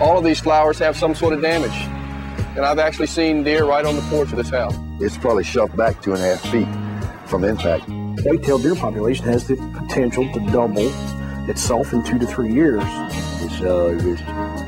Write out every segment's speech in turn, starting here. All of these flowers have some sort of damage. And I've actually seen deer right on the porch of this house. It's probably shoved back 2.5 feet from impact. White-tailed deer population has the potential to double itself in 2 to 3 years. So there's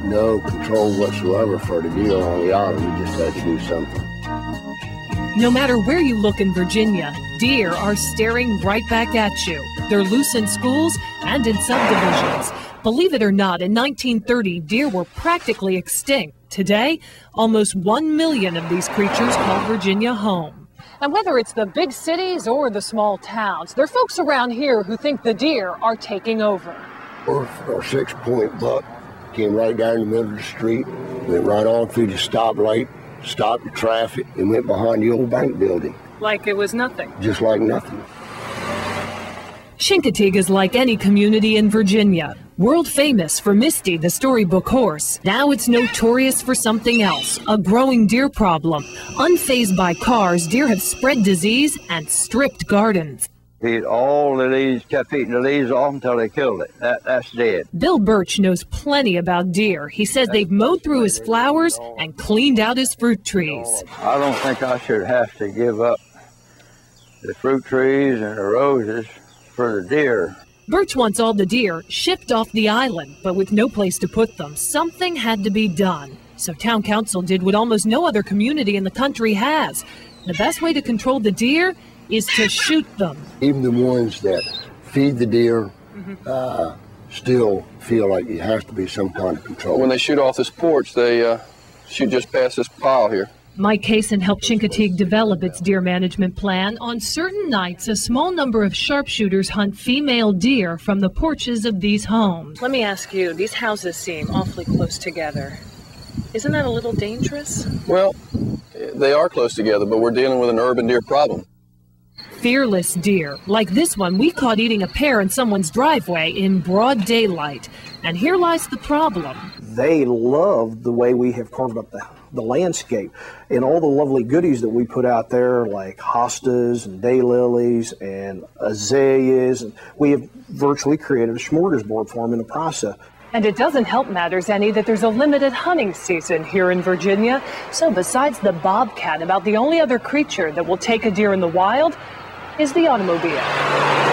no control whatsoever for the deer on the island. We just had to do something. No matter where you look in Virginia, deer are staring right back at you. They're loose in schools and in subdivisions. Believe it or not, in 1930, deer were practically extinct. Today, almost 1 million of these creatures call Virginia home. And whether it's the big cities or the small towns, there are folks around here who think the deer are taking over. Our 6-point buck came right down the middle of the street, went right on through the stoplight, stopped the traffic, and went behind the old bank building. Like it was nothing. Just like nothing. Chincoteague is like any community in Virginia. World famous for Misty, the storybook horse. Now it's notorious for something else, a growing deer problem. Unfazed by cars, deer have spread disease and stripped gardens. He ate all the leaves, kept eating the leaves off until they killed it. That's dead. Bill Birch knows plenty about deer. He says they've mowed through his flowers and cleaned out his fruit trees. I don't think I should have to give up the fruit trees and the roses for the deer. Birch wants all the deer shipped off the island, but with no place to put them, something had to be done. So town council did what almost no other community in the country has. The best way to control the deer is to shoot them. Even the ones that feed the deer still feel like you have to be some kind of control. When they shoot off this porch, they shoot just past this pile here. Mike Caseon helped Chincoteague develop its deer management plan. On certain nights, a small number of sharpshooters hunt female deer from the porches of these homes. Let me ask you, these houses seem awfully close together. Isn't that a little dangerous? Well, they are close together, but we're dealing with an urban deer problem. Fearless deer, like this one we caught eating a pear in someone's driveway in broad daylight. And here lies the problem. They love the way we have carved up the landscape and all the lovely goodies that we put out there, like hostas and daylilies and azaleas. And we have virtually created a smorgasbord for them in the process. And it doesn't help matters any that there's a limited hunting season here in Virginia. So besides the bobcat, about the only other creature that will take a deer in the wild is the automobile.